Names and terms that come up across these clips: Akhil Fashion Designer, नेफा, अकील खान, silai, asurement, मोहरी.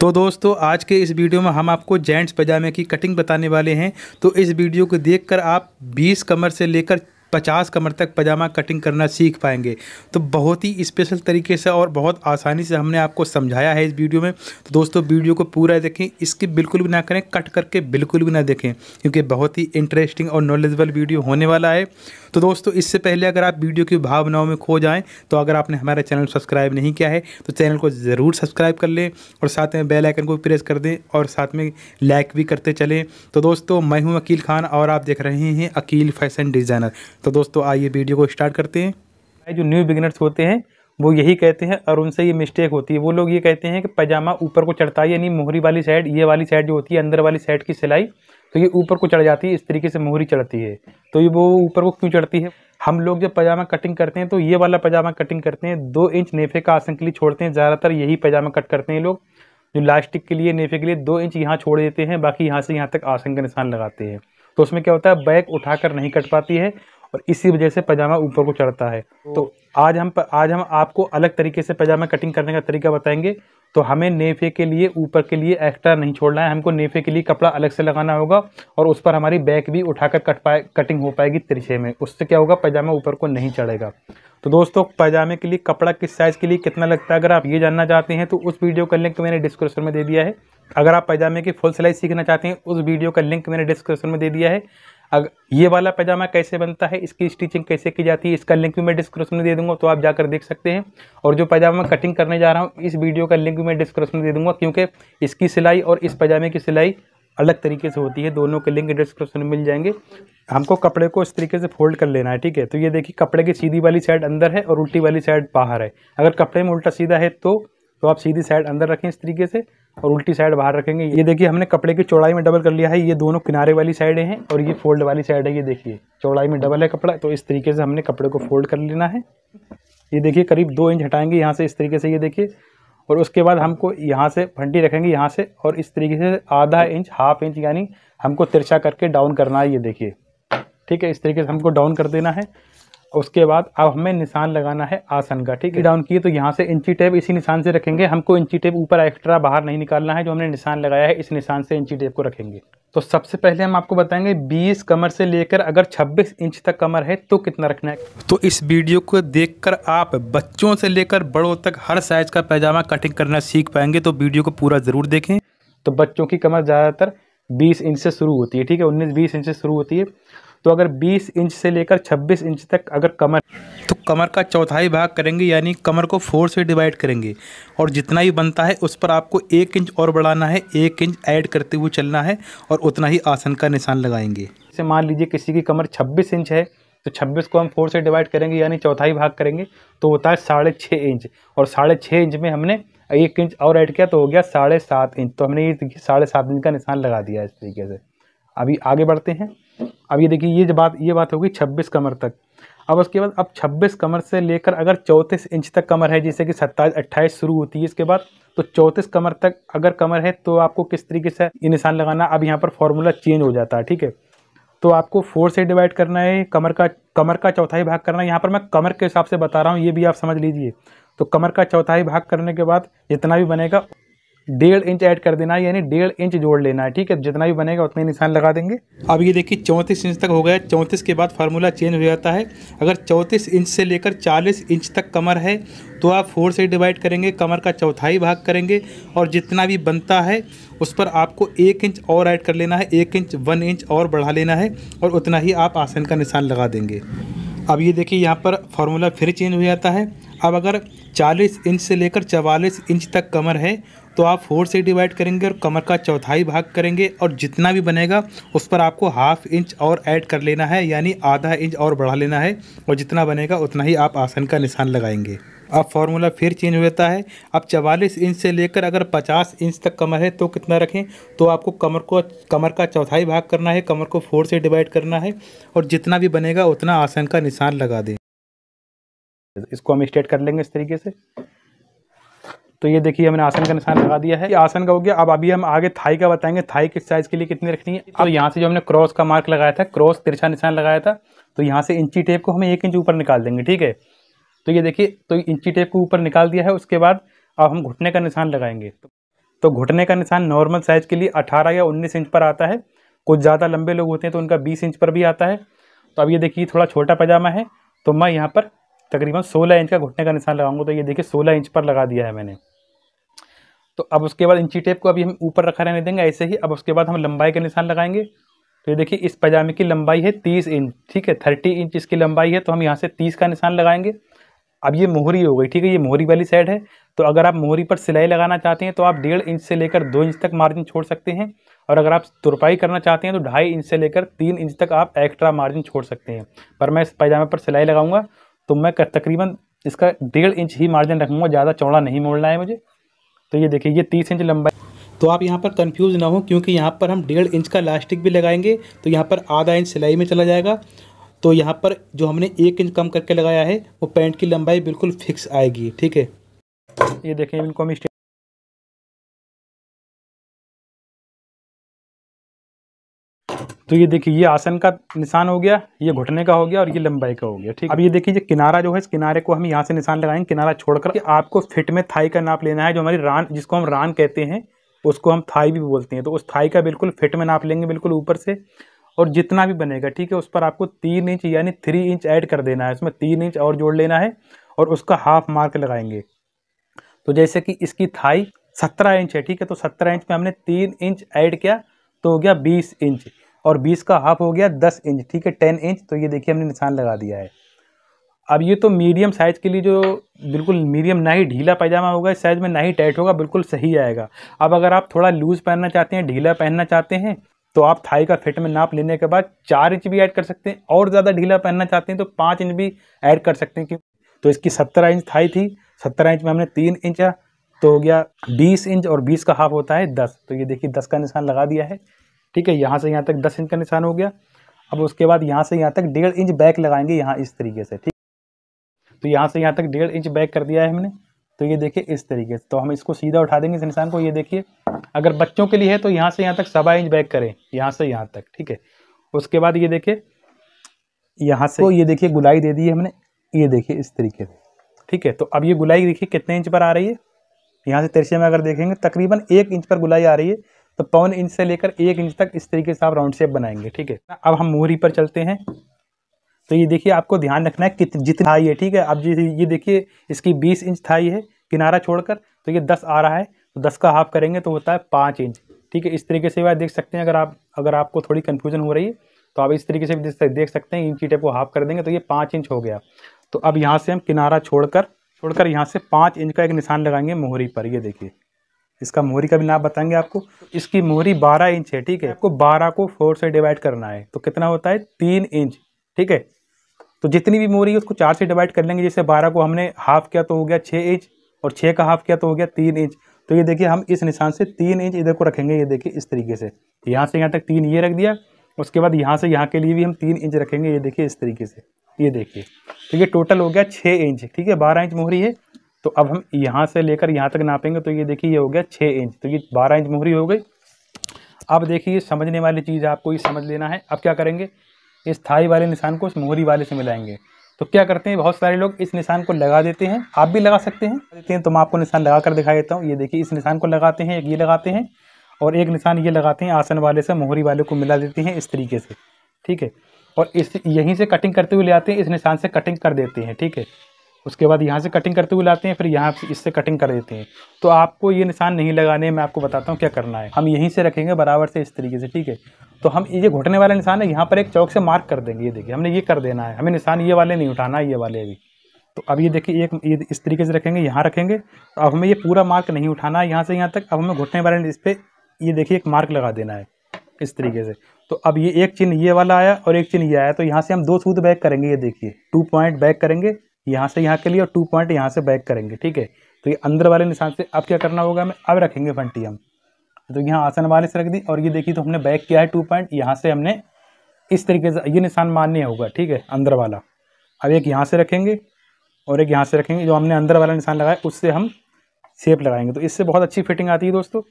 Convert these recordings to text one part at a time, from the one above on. तो दोस्तों आज के इस वीडियो में हम आपको जेंट्स पैजामे की कटिंग बताने वाले हैं। तो इस वीडियो को देखकर आप 20 कमर से लेकर 50 कमर तक पजामा कटिंग करना सीख पाएंगे। तो बहुत ही स्पेशल तरीके से और बहुत आसानी से हमने आपको समझाया है इस वीडियो में। तो दोस्तों वीडियो को पूरा देखें, इसकी बिल्कुल भी ना करें, कट करके बिल्कुल भी ना देखें, क्योंकि बहुत ही इंटरेस्टिंग और नॉलेजेबल वीडियो होने वाला है। तो दोस्तों इससे पहले अगर आप वीडियो की भावनाओं में खो जाएँ, तो अगर आपने हमारा चैनल सब्सक्राइब नहीं किया है तो चैनल को ज़रूर सब्सक्राइब कर लें और साथ में बेल आइकन को प्रेस कर दें और साथ में लाइक भी करते चलें। तो दोस्तों मैं हूँ अकील खान और आप देख रहे हैं अकील फैशन डिज़ाइनर। तो दोस्तों आइए वीडियो को स्टार्ट करते हैं। जो न्यू बिगिनर्स होते हैं वो यही कहते हैं और उनसे ये मिस्टेक होती है। वो लोग ये कहते हैं कि पजामा ऊपर को चढ़ता है, यानी मोहरी वाली साइड, ये वाली साइड जो होती है अंदर वाली साइड की सिलाई, तो ये ऊपर को चढ़ जाती है, इस तरीके से मोहरी चढ़ती है। तो ये वो ऊपर को क्यों चढ़ती है? हम लोग जब पजामा कटिंग करते हैं तो ये वाला पजामा कटिंग करते हैं, 2 इंच नेफे का आसन के लिए छोड़ते हैं। ज़्यादातर यही पजामा कट करते हैं लोग, जो लास्टिक के लिए नेफे के लिए 2 इंच यहाँ छोड़ देते हैं, बाकी यहाँ से यहाँ तक आसन का निशान लगाते हैं। तो उसमें क्या होता है, बैक उठाकर नहीं कट पाती है और इसी वजह से पजामा ऊपर को चढ़ता है। तो आज हम आपको अलग तरीके से पजामा कटिंग करने का तरीका बताएंगे। तो हमें नेफे के लिए ऊपर के लिए एक्स्ट्रा नहीं छोड़ना है, हमको नेफे के लिए कपड़ा अलग से लगाना होगा और उस पर हमारी बैक भी उठाकर कटिंग हो पाएगी तिरछे में। उससे क्या होगा, पजामा ऊपर को नहीं चढ़ेगा। तो दोस्तों पजामे के लिए कपड़ा किस साइज़ के लिए कितना लगता है, अगर आप ये जानना चाहते हैं तो उस वीडियो का लिंक मैंने डिस्क्रिप्शन में दे दिया है। अगर आप पजामे की फुल सिलाई सीखना चाहते हैं, उस वीडियो का लिंक मैंने डिस्क्रिप्शन में दे दिया है। अगर ये वाला पजामा कैसे बनता है, इसकी स्टिचिंग कैसे की जाती है, इसका लिंक भी मैं डिस्क्रिप्शन में दे दूंगा, तो आप जाकर देख सकते हैं। और जो पजामा मैं कटिंग करने जा रहा हूँ, इस वीडियो का लिंक भी मैं डिस्क्रिप्शन में दे दूंगा, क्योंकि इसकी सिलाई और इस पजामे की सिलाई अलग तरीके से होती है। दोनों के लिंक डिस्क्रिप्शन में मिल जाएंगे। हमको कपड़े को इस तरीके से फोल्ड कर लेना है, ठीक है। तो ये देखिए, कपड़े की सीधी वाली साइड अंदर है और उल्टी वाली साइड बाहर है। अगर कपड़े में उल्टा सीधा है तो आप सीधी साइड अंदर रखें इस तरीके से और उल्टी साइड बाहर रखेंगे। ये देखिए, हमने कपड़े की चौड़ाई में डबल कर लिया है। ये दोनों किनारे वाली साइड हैं और ये फोल्ड वाली साइड है। ये देखिए, चौड़ाई में डबल है कपड़ा, तो इस तरीके से हमने कपड़े को फोल्ड कर लेना है। ये देखिए, करीब 2 इंच हटाएंगे यहाँ से, इस तरीके से, ये देखिए। और उसके बाद हमको यहाँ से फंटी रखेंगे यहाँ से, और इस तरीके से ½ इंच यानी हमको तिरछा करके डाउन करना है। ये देखिए, ठीक है, इस तरीके से हमको डाउन कर देना है। उसके बाद अब हमें निशान लगाना है आसन का, ठीक है। डाउन किए तो यहाँ से इंची टेप इसी निशान से रखेंगे। हमको इंची टेप ऊपर एक्स्ट्रा बाहर नहीं निकालना है, जो हमने निशान लगाया है इस निशान से इंची टेप को रखेंगे। तो सबसे पहले हम आपको बताएंगे 20 कमर से लेकर अगर 26 इंच तक कमर है तो कितना रखना है। तो इस वीडियो को देखकर आप बच्चों से लेकर बड़ों तक हर साइज का पैजामा कटिंग करना सीख पाएंगे। तो वीडियो को पूरा ज़रूर देखें। तो बच्चों की कमर ज़्यादातर 20 इंच से शुरू होती है, ठीक है, 19-20 इंच से शुरू होती है। तो अगर 20 इंच से लेकर 26 इंच तक अगर कमर, तो कमर का चौथाई भाग करेंगे, यानी कमर को 4 से डिवाइड करेंगे और जितना ही बनता है उस पर आपको 1 इंच और बढ़ाना है, 1 इंच ऐड करते हुए चलना है और उतना ही आसन का निशान लगाएंगे। जैसे मान लीजिए किसी की कमर 26 इंच है, तो 26 को हम 4 से डिवाइड करेंगे यानी चौथाई भाग करेंगे, तो होता है 6.5 इंच। और 6.5 इंच में हमने 1 इंच और ऐड किया तो हो गया 7.5 इंच। तो हमने ये 7.5 इंच का निशान लगा दिया इस तरीके से। अभी आगे बढ़ते हैं। अब ये देखिए, ये बात होगी 26 कमर तक। अब उसके बाद अब 26 कमर से लेकर अगर 34 इंच तक कमर है, जैसे कि 27-28 शुरू होती है इसके बाद, तो 34 कमर तक अगर कमर है तो आपको किस तरीके से ये निशान लगाना। अब यहाँ पर फॉर्मूला चेंज हो जाता है, ठीक है। तो आपको 4 से डिवाइड करना है, कमर का चौथाई भाग करना है। यहाँ पर मैं कमर के हिसाब से बता रहा हूँ, ये भी आप समझ लीजिए। तो कमर का चौथाई भाग करने के बाद जितना भी बनेगा 1.5 इंच ऐड कर देना है, यानी 1.5 इंच जोड़ लेना है, ठीक है। जितना भी बनेगा उतना ही निशान लगा देंगे। अब ये देखिए 34 इंच तक हो गया। 34 के बाद फार्मूला चेंज हो जाता है। अगर 34 इंच से लेकर 40 इंच तक कमर है तो आप 4 से डिवाइड करेंगे, कमर का चौथाई भाग करेंगे और जितना भी बनता है उस पर आपको 1 इंच और ऐड कर लेना है, 1 इंच और बढ़ा लेना है और उतना ही आप आसन का निशान लगा देंगे। अब ये देखिए, यहाँ पर फार्मूला फिर चेंज हो जाता है। अब अगर 40 इंच से लेकर 44 इंच तक कमर है तो आप 4 से डिवाइड करेंगे और कमर का चौथाई भाग करेंगे और जितना भी बनेगा उस पर आपको 1/2 इंच और ऐड कर लेना है, यानी 1/2 इंच और बढ़ा लेना है और जितना बनेगा उतना ही आप आसन का निशान लगाएंगे। अब फार्मूला फिर चेंज हो जाता है। अब 44 इंच से लेकर अगर 50 इंच तक कमर है तो कितना रखें, तो आपको कमर का चौथाई भाग करना है, कमर को 4 से डिवाइड करना है और जितना भी बनेगा उतना आसन का निशान लगा दें। इसको हम स्ट्रेट कर लेंगे इस तरीके से। तो ये देखिए, हमने आसन का निशान लगा दिया है, ये आसन का हो गया। अब अभी हम आगे थाई का बताएंगे, थाई किस साइज़ के लिए कितनी रखनी है। और यहाँ से जो हमने क्रॉस का मार्क लगाया था, क्रॉस तिरछा निशान लगाया था, तो यहाँ से इंची टेप को हमें 1 इंच ऊपर निकाल देंगे, ठीक है। तो ये देखिए, तो इंची टेप को ऊपर निकाल दिया है। उसके बाद अब हम घुटने का निशान लगाएंगे। तो घुटने का निशान नॉर्मल साइज के लिए 18 या 19 इंच पर आता है। कुछ ज़्यादा लंबे लोग होते हैं तो उनका 20 इंच पर भी आता है। तो अब ये देखिए थोड़ा छोटा पैजामा है तो मैं यहाँ पर तकरीबन 16 इंच का घुटने का निशान लगाऊंगा। तो ये देखिए 16 इंच पर लगा दिया है मैंने। तो अब उसके बाद इंची टेप को अभी हम ऊपर रखा रहने देंगे ऐसे ही। अब उसके बाद हम लंबाई का निशान लगाएंगे। तो ये देखिए इस पैजामे की लंबाई है 30 इंच, ठीक है, 30 इंच इसकी लंबाई है। तो हम यहाँ से 30 का निशान लगाएंगे। अब ये मोहरी हो गई, ठीक है, ये मोहरी वाली साइड है। तो अगर आप मोहरी पर सिलाई लगाना चाहते हैं तो आप 1.5 इंच से लेकर 2 इंच तक मार्जिन छोड़ सकते हैं, और अगर आप तुरपाई करना चाहते हैं तो 2.5 इंच से लेकर 3 इंच तक आप एक्स्ट्रा मार्जिन छोड़ सकते हैं। पर मैं इस पैजामे पर सिलाई लगाऊंगा तो मैं तकरीबन इसका 1.5 इंच ही मार्जिन रखूँगा, ज़्यादा चौड़ा नहीं मोड़ना है मुझे। तो ये देखिए ये 30 इंच लंबाई। तो आप यहाँ पर कंफ्यूज ना हो क्योंकि यहाँ पर हम 1.5 इंच का इलास्टिक भी लगाएंगे तो यहाँ पर आधा इंच सिलाई में चला जाएगा। तो यहाँ पर जो हमने 1 इंच कम करके लगाया है वो पैंट की लंबाई बिल्कुल फिक्स आएगी, ठीक है। ये देखें इनको हम तो ये देखिए ये आसन का निशान हो गया, ये घुटने का हो गया और ये लंबाई का हो गया, ठीक। अब ये देखिए ये किनारा जो है इस किनारे को हम यहाँ से निशान लगाएंगे, किनारा छोड़कर। कि आपको फिट में थाई का नाप लेना है, जो हमारी रान, जिसको हम रान कहते हैं उसको हम थाई भी बोलते हैं। तो उस थाई का बिल्कुल फिट में नाप लेंगे, बिल्कुल ऊपर से, और जितना भी बनेगा, ठीक है, उस पर आपको 3 इंच यानी 3 इंच ऐड कर देना है। उसमें 3 इंच और जोड़ लेना है और उसका हाफ मार्क लगाएंगे। तो जैसे कि इसकी थाई 17 इंच है, ठीक है, तो 17 इंच में हमने 3 इंच ऐड किया तो हो गया 20 इंच, और 20 का हाफ हो गया 10 इंच, ठीक है, 10 इंच। तो ये देखिए हमने निशान लगा दिया है। अब ये तो मीडियम साइज़ के लिए जो बिल्कुल मीडियम, ना ही ढीला पैजामा होगा इस साइज़ में, ना ही टाइट होगा, बिल्कुल सही आएगा। अब अगर आप थोड़ा लूज़ पहनना चाहते हैं, ढीला पहनना चाहते हैं, तो आप थाई का फिट में नाप लेने के बाद 4 इंच भी ऐड कर सकते हैं, और ज़्यादा ढीला पहनना चाहते हैं तो 5 इंच भी ऐड कर सकते हैं। तो इसकी 17 इंच थाई थी, 17 इंच में हमने 3 इंच तो हो गया 20 इंच, और 20 का हाफ होता है 10। तो ये देखिए 10 का निशान लगा दिया है, ठीक है, यहाँ से यहाँ तक 10 इंच का निशान हो गया। अब उसके बाद यहाँ से यहाँ तक 1.5 इंच बैक लगाएंगे, यहाँ इस तरीके से, ठीक। तो यहाँ से यहाँ तक 1.5 इंच बैक कर दिया है हमने। तो ये देखिए इस तरीके से, तो हम इसको सीधा उठा देंगे इस निशान को। ये देखिए अगर बच्चों के लिए है तो यहाँ से यहाँ तक 1.25 इंच बैक करें, यहाँ से यहाँ तक, ठीक है। उसके बाद ये देखिए यहाँ से, तो ये देखिए गुलाई दे दी है हमने, ये देखिए इस तरीके से, ठीक है। तो अब ये गुलाई देखिए कितने इंच पर आ रही है, यहाँ से तिरछे में अगर देखेंगे तकरीबन 1 इंच पर गुलाई आ रही है। तो 1.25 इंच से लेकर 1 इंच तक इस तरीके से आप राउंड शेप बनाएंगे, ठीक है। अब हम मोहरी पर चलते हैं। तो ये देखिए आपको ध्यान रखना है कि जितनी थाई है, ठीक है। अब ये देखिए इसकी 20 इंच थाई है किनारा छोड़कर, तो ये 10 आ रहा है, तो 10 का हाफ करेंगे तो होता है 5 इंच, ठीक है। इस तरीके से भी आप देख सकते हैं। अगर आपको थोड़ी कन्फ्यूजन हो रही है तो आप इस तरीके से भी देख सकते हैं। इंची टेप को हाफ कर देंगे तो ये 5 इंच हो गया। तो अब यहाँ से हम किनारा छोड़कर यहाँ से 5 इंच का एक निशान लगाएंगे मोहरी पर। ये देखिए इसका मोहरी का भी नाप बताएंगे आपको। इसकी मोहरी 12 इंच है, ठीक है। आपको 12 को 4 से डिवाइड करना है तो कितना होता है 3 इंच, ठीक है। तो जितनी भी मोहरी है उसको 4 से डिवाइड कर लेंगे। जैसे 12 को हमने हाफ किया तो हो गया 6 इंच, और 6 का हाफ किया तो हो गया 3 इंच। तो ये देखिए हम इस निशान से 3 इंच इधर को रखेंगे। ये देखिए इस तरीके से यहाँ तक 3 ये रख दिया। उसके बाद यहाँ से यहाँ के लिए भी हम 3 इंच रखेंगे। ये देखिए इस तरीके से, ये देखिए। तो ये टोटल हो गया 6 इंच, ठीक है। 12 इंच मोहरी है तो अब हम यहाँ से लेकर यहाँ तक नापेंगे तो ये देखिए ये हो गया 6 इंच। तो ये 12 इंच मोहरी हो गई। अब देखिए समझने वाली चीज़ आपको ये समझ लेना है। अब क्या करेंगे, इस थाई वाले निशान को इस मोहरी वाले से मिलाएंगे। तो क्या करते हैं, बहुत सारे लोग इस निशान को लगा देते हैं, आप भी लगा सकते हैं। तो मैं आपको निशान लगा कर दिखा देता हूँ। ये देखिए इस निशान को लगाते हैं, एक ये लगाते हैं और एक निशान ये लगाते हैं। आसन वाले से मोहरी वाले को मिला देते हैं इस तरीके से, ठीक है। और इस यहीं से कटिंग करते हुए ले आते हैं, इस निशान से कटिंग कर देते हैं, ठीक है। उसके बाद यहाँ से कटिंग करते हुए लाते हैं, फिर यहाँ से इससे कटिंग कर देते हैं। तो आपको ये निशान नहीं लगाने, मैं आपको बताता हूँ क्या करना है। हम यहीं से रखेंगे बराबर से इस तरीके से, ठीक है। तो हम ये घुटने वाला निशान है, यहाँ पर एक चौक से मार्क कर देंगे। ये देखिए हमने ये कर देना है, हमें निशान ये वाले नहीं उठाना है, ये वाले अभी। तो अब ये देखिए एक इस तरीके से रखेंगे, यहाँ रखेंगे। तो अब हमें ये पूरा मार्क नहीं उठाना है यहाँ से यहाँ तक। अब हमें घुटने वाले इस पर ये देखिए एक मार्क लगा देना है इस तरीके से। तो अब ये एक चिन्ह ये वाला आया और एक चिन्ह ये आया। तो यहाँ से हम 2 सूत बैक करेंगे। ये देखिए 2 पॉइंट बैक करेंगे यहाँ से यहाँ के लिए, और 2 पॉइंट यहाँ से बैक करेंगे, ठीक है। तो ये अंदर वाले निशान से अब क्या करना होगा हमें, अब रखेंगे फंटी हम। तो यहाँ आसन वाले से रख दी, और ये देखिए तो हमने बैक किया है 2 पॉइंट। यहाँ से हमने इस तरीके से ये निशान मानने होगा, ठीक है, अंदर वाला। अब एक यहाँ से रखेंगे और एक यहाँ से रखेंगे। जो हमने अंदर वाला निशान लगाया उससे हम शेप लगाएंगे। तो इससे बहुत अच्छी फिटिंग आती है दोस्तों।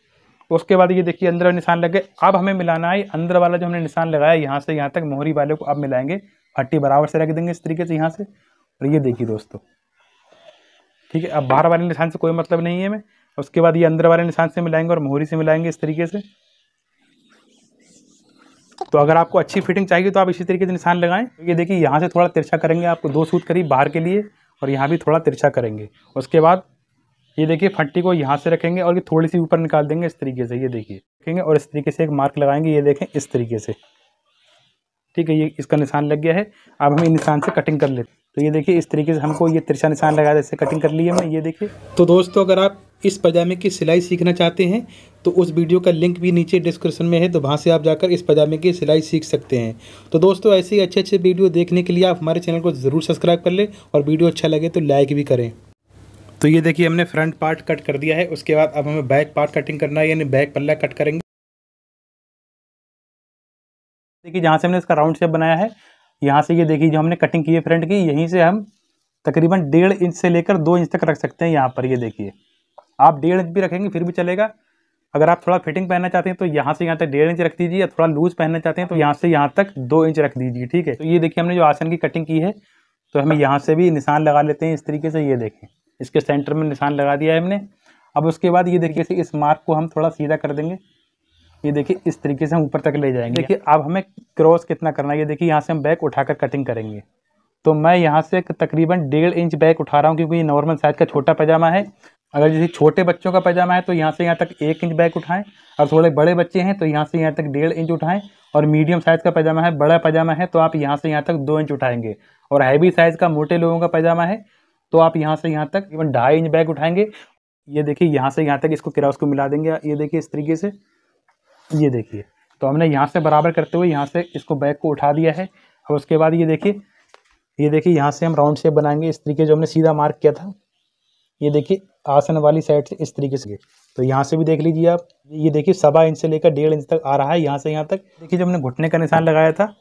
उसके बाद ये देखिए अंदर वाले निशान लग गए। अब हमें मिलाना है अंदर वाला जो हमने निशान लगाया यहाँ से यहाँ तक मोहरी वाले को। अब मिलाएंगे, फट्टी बराबर से रख देंगे इस तरीके से यहाँ से। और ये देखिए दोस्तों, ठीक है। अब बाहर वाले निशान से कोई मतलब नहीं है हमें। उसके बाद ये अंदर वाले निशान से मिलाएंगे और मोहरी से मिलाएंगे इस तरीके से। तो अगर आपको अच्छी फिटिंग चाहिए तो आप इसी तरीके से निशान लगाएं। ये देखिए यहाँ से थोड़ा तिरछा करेंगे, आपको 2 सूत करीब बाहर के लिए, और यहाँ भी थोड़ा तिरछा करेंगे। उसके बाद ये देखिए फट्टी को यहाँ से रखेंगे और ये थोड़ी सी ऊपर निकाल देंगे इस तरीके से, ये देखिए रखेंगे और इस तरीके से एक मार्क लगाएंगे, ये देखें इस तरीके से। ठीक है, ये इसका निशान लग गया है। अब हम इन निशान से कटिंग कर लेते हैं। तो ये देखिए इस तरीके से हमको ये तिरछा निशान लगाया, इससे कटिंग कर ली है मैं, ये देखिए। तो दोस्तों अगर आप इस पजामे की सिलाई सीखना चाहते हैं तो उस वीडियो का लिंक भी नीचे डिस्क्रिप्शन में है, तो वहाँ से आप जाकर इस पजामे की सिलाई सीख सकते हैं। तो दोस्तों ऐसे ही अच्छे अच्छे वीडियो देखने के लिए आप हमारे चैनल को ज़रूर सब्सक्राइब कर लें और वीडियो अच्छा लगे तो लाइक भी करें। तो ये देखिए हमने फ्रंट पार्ट कट कर दिया है। उसके बाद अब हमें बैक पार्ट कटिंग करना है, यानी बैक पल्ला कट करेंगे। देखिए जहाँ से हमने इसका राउंड शेप बनाया है, यहाँ से ये देखिए जो हमने कटिंग की है फ्रंट की, यहीं से हम तकरीबन 1.5 इंच से लेकर 2 इंच तक रख सकते हैं यहाँ पर। ये देखिए आप 1.5 इंच भी रखेंगे फिर भी चलेगा। अगर आप थोड़ा फिटिंग पहनना चाहते हैं तो यहाँ से यहाँ तक 1.5 इंच रख दीजिए, या थोड़ा लूज पहनना चाहते हैं तो यहाँ से यहाँ तक 2 इंच रख दीजिए। ठीक है, तो ये देखिए हमने जो आसन की कटिंग की है, तो हमें यहाँ से भी निशान लगा लेते हैं इस तरीके से। ये देखें इसके सेंटर में निशान लगा दिया है हमने। अब उसके बाद ये देखिए से इस मार्क को हम थोड़ा सीधा कर देंगे, ये देखिए इस तरीके से हम ऊपर तक ले जाएंगे। देखिए अब हमें क्रॉस कितना करना है, ये देखिए यहाँ से हम बैक उठाकर कटिंग करेंगे। तो मैं यहाँ से तकरीबन 1.5 इंच बैक उठा रहा हूँ, क्योंकि ये नॉर्मल साइज का छोटा पैजामा है। अगर जैसे छोटे बच्चों का पैजामा है तो यहाँ से यहाँ तक 1 इंच बैक उठाएं, और थोड़े बड़े बच्चे हैं तो यहाँ से यहाँ तक 1.5 इंच उठाएं, और मीडियम साइज़ का पैजामा है, बड़ा पैजामा है तो आप यहाँ से यहाँ तक 2 इंच उठाएंगे, और हैवी साइज़ का मोटे लोगों का पैजामा है तो आप यहाँ से यहाँ तक इवन 2.5 इंच बैक उठाएंगे। ये देखिए यहाँ से यहाँ तक इसको क्रॉस को मिला देंगे, ये देखिए इस तरीके से। ये देखिए तो हमने यहाँ से बराबर करते हुए यहाँ से इसको बैक को उठा दिया है। और उसके बाद ये देखिए यहाँ से हम राउंड शेप बनाएंगे इस तरीके, जो हमने सीधा मार्क किया था। ये देखिए आसन वाली साइड से इस तरीके से, तो यहाँ से भी देख लीजिए आप। ये देखिए 1.25 इंच से लेकर 1.5 इंच तक आ रहा है यहाँ से यहाँ तक। देखिए जो हमने घुटने का निशान लगाया था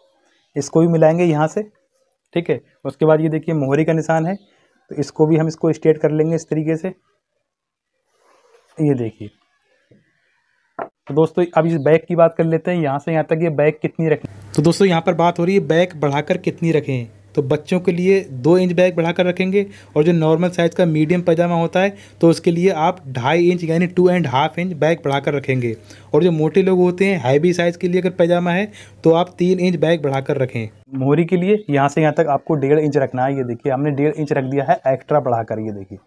इसको भी मिलाएंगे यहाँ से। ठीक है, उसके बाद ये देखिए मोहरी का निशान है तो इसको भी हम इसको स्ट्रेट कर लेंगे इस तरीके से। ये देखिए तो दोस्तों अब इस बैक की बात कर लेते हैं, यहाँ से यहाँ तक ये बैक कितनी रखें। तो दोस्तों यहाँ पर बात हो रही है बैक बढ़ाकर कितनी रखें। तो बच्चों के लिए 2 इंच बैक बढ़ाकर रखेंगे, और जो नॉर्मल साइज़ का मीडियम पैजामा होता है तो उसके लिए आप 2.5 इंच यानी 2.5 इंच बैक बढ़ाकर रखेंगे, और जो मोटे लोग होते हैं हैवी साइज़ के लिए अगर पैजामा है तो आप 3 इंच बैक बढ़ाकर रखें। मोहरी के लिए यहाँ से यहाँ तक आपको 1.5 इंच रखना है। ये देखिए हमने 1.5 इंच रख दिया है एक्स्ट्रा बढ़ाकर, ये देखिए।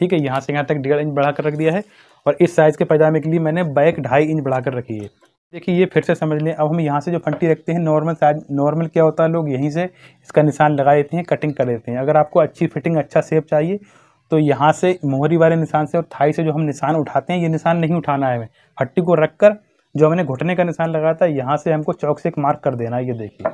ठीक है, यहाँ से यहाँ तक 1.5 इंच बढ़ाकर रख दिया है, और इस साइज़ के पैजामे के लिए मैंने बैक 2.5 इंच बढ़ाकर रखी है। देखिए ये फिर से समझ लें। अब हम यहाँ से जो फंटी रखते हैं नॉर्मल साइज, नॉर्मल क्या होता है लोग यहीं से इसका निशान लगा देते हैं, कटिंग कर लेते हैं। अगर आपको अच्छी फिटिंग अच्छा शेप चाहिए तो यहाँ से मोहरी वाले निशान से और थाई से जो हम निशान उठाते हैं, ये निशान नहीं उठाना है हमें। फट्टी को रख कर जो हमने घुटने का निशान लगाया था यहाँ से हमको चौक से एक मार्क कर देना है, ये देखिए।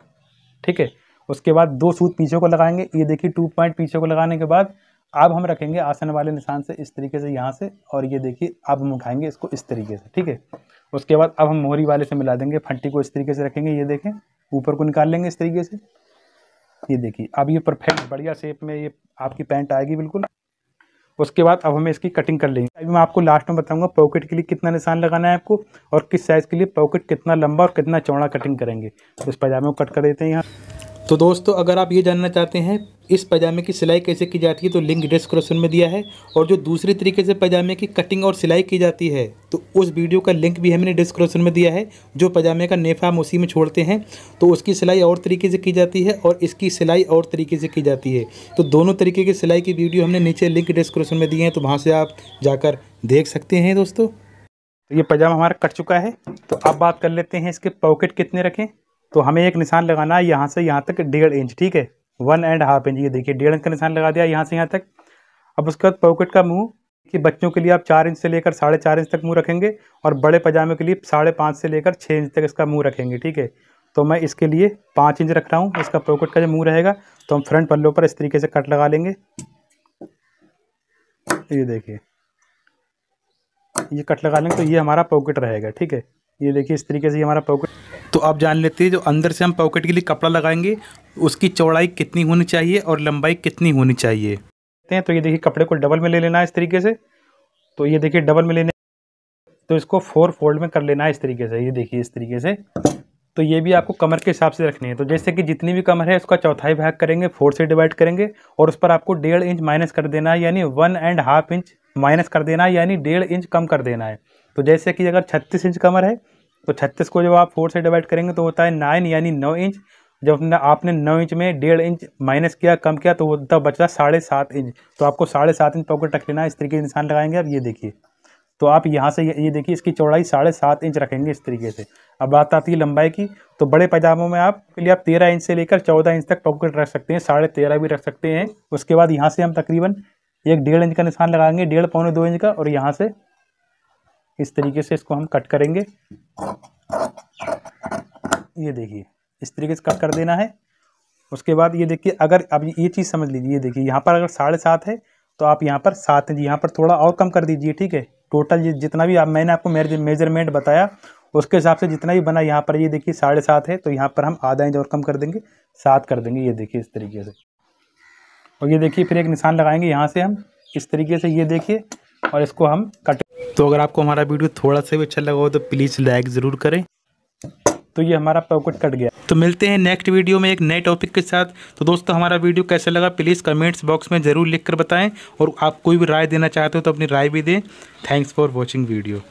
ठीक है, उसके बाद 2 सूत पीछे को लगाएंगे। ये देखिए 2 पॉइंट पीछे को लगाने के बाद अब हम रखेंगे आसन वाले निशान से इस तरीके से यहाँ से, और ये देखिए अब हम उठाएंगे इसको इस तरीके से। ठीक है, उसके बाद अब हम मोहरी वाले से मिला देंगे, फंटी को इस तरीके से रखेंगे, ये देखें ऊपर को निकाल लेंगे इस तरीके से। ये देखिए अब ये परफेक्ट बढ़िया शेप में ये आपकी पैंट आएगी बिल्कुल। उसके बाद अब हमें इसकी कटिंग कर लेंगे। अभी मैं आपको लास्ट में बताऊँगा पॉकेट के लिए कितना निशान लगाना है आपको, और किस साइज़ के लिए पॉकेट कितना लंबा और कितना चौड़ा कटिंग करेंगे। तो इस पैजामे को कट कर देते हैं यहाँ। तो दोस्तों अगर आप ये जानना चाहते हैं इस पजामे की सिलाई कैसे की जाती है तो लिंक डिस्क्रिप्शन में दिया है, और जो दूसरे तरीके से पजामे की कटिंग और सिलाई की जाती है तो उस वीडियो का लिंक भी हमने डिस्क्रिप्शन में दिया है। जो पजामे का नेफा हम उसी में छोड़ते हैं तो उसकी सिलाई और तरीके से की जाती है, और इसकी सिलाई और तरीके से की जाती है। तो दोनों तरीके की सिलाई की वीडियो हमने नीचे लिंक डिस्क्रिप्शन में दिए हैं, तो वहाँ से आप जाकर देख सकते हैं। दोस्तों तो ये पजामा हमारा कट चुका है, तो अब बात कर लेते हैं इसके पॉकेट कितने रखें। तो हमें एक निशान लगाना है यहाँ से यहाँ तक 1.5 इंच। ठीक है, 1.5 इंच। ये देखिए 1.5 इंच का निशान लगा दिया यहाँ से यहाँ तक। अब उसके बाद पॉकेट का मुंह कि बच्चों के लिए आप 4 इंच से लेकर 4.5 इंच तक मुंह रखेंगे, और बड़े पजामे के लिए 5.5 से लेकर 6 इंच तक इसका मुंह रखेंगे। ठीक है, तो मैं इसके लिए 5 इंच रख रहा हूँ इसका पॉकेट का जो मुँह रहेगा। तो हम फ्रंट पल्लों पर इस तरीके से कट लगा लेंगे। ये देखिए ये कट लगा लेंगे, तो ये हमारा पॉकेट रहेगा। ठीक है, ये देखिए इस तरीके से ये हमारा पॉकेट। तो आप जान लेते हैं जो अंदर से हम पॉकेट के लिए कपड़ा लगाएंगे उसकी चौड़ाई कितनी होनी चाहिए और लंबाई कितनी होनी चाहिए। तो ये देखिए कपड़े को डबल में ले लेना है इस तरीके से। तो ये देखिए डबल में लेने तो इसको 4 फोल्ड में कर लेना है इस तरीके से। ये देखिए इस तरीके से। तो ये भी आपको कमर के हिसाब से रखनी है। तो जैसे कि जितनी भी कमर है उसका 1/4 भाग करेंगे, 4 से डिवाइड करेंगे, और उस पर आपको 1.5 इंच माइनस कर देना है, यानी 1.5 इंच माइनस कर देना है, यानी 1.5 इंच कम कर देना है। तो जैसे कि अगर 36 इंच कमर है तो 36 को जब आप 4 से डिवाइड करेंगे तो होता है 9, यानी 9 इंच। जब आपने 9 इंच में 1.5 इंच माइनस किया, कम किया, तो होता बचता 7.5 इंच। तो आपको 7.5 इंच पॉकेट रख लेना है, इस तरीके से निशान लगाएंगे। अब ये देखिए, तो आप यहाँ से ये देखिए इसकी चौड़ाई 7.5 इंच रखेंगे इस तरीके से। अब बात आती है लंबाई की, तो बड़े पैजामों में आप के लिए आप 13 इंच से लेकर 14 इंच तक पॉकेट रख सकते हैं, 13.5 भी रख सकते हैं। उसके बाद यहाँ से हम तकरीबन 1.5 इंच का निशान लगाएंगे, 1.5 पौने 2 इंच का, और यहाँ से इस तरीके से इसको हम कट करेंगे। ये देखिए इस तरीके से कट कर देना है। उसके बाद ये देखिए, अगर आप ये चीज़ समझ लीजिए, ये देखिए यहाँ पर अगर 7.5 है तो आप यहाँ पर 7 इंच, यहाँ पर थोड़ा और कम कर दीजिए, ठीक है। टोटल जितना भी आप, मैंने आपको मेजरमेंट बताया उसके हिसाब से जितना भी बना, यहाँ पर ये देखिए 7.5 है तो यहाँ पर हम ½ इंच और कम कर देंगे, 7 कर देंगे। ये देखिए इस तरीके से, और ये देखिए फिर एक निशान लगाएंगे यहाँ से हम इस तरीके से, ये देखिए, और इसको हम कट। तो अगर आपको हमारा वीडियो थोड़ा सा भी अच्छा लगा हो तो प्लीज़ लाइक ज़रूर करें। तो ये हमारा पॉकेट कट गया। तो मिलते हैं नेक्स्ट वीडियो में एक नए टॉपिक के साथ। तो दोस्तों हमारा वीडियो कैसा लगा प्लीज़ कमेंट्स बॉक्स में ज़रूर लिखकर बताएं, और आप कोई भी राय देना चाहते हो तो अपनी राय भी दें। Thanks for watching video.